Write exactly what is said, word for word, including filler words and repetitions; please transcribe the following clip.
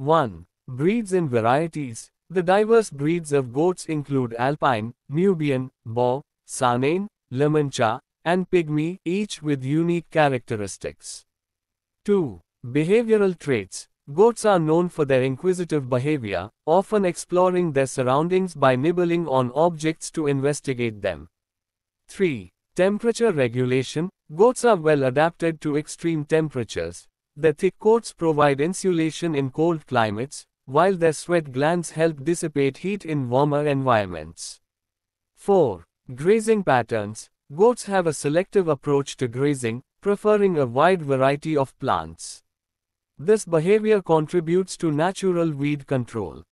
one. Breeds and varieties. The diverse breeds of goats include Alpine, Nubian, Boer, Saanen, LaMancha, and Pygmy, each with unique characteristics. two. Behavioral traits. Goats are known for their inquisitive behavior, often exploring their surroundings by nibbling on objects to investigate them. three. Temperature regulation. Goats are well adapted to extreme temperatures. Their thick coats provide insulation in cold climates, while their sweat glands help dissipate heat in warmer environments. four. Grazing patterns. Goats have a selective approach to grazing, preferring a wide variety of plants. This behavior contributes to natural weed control.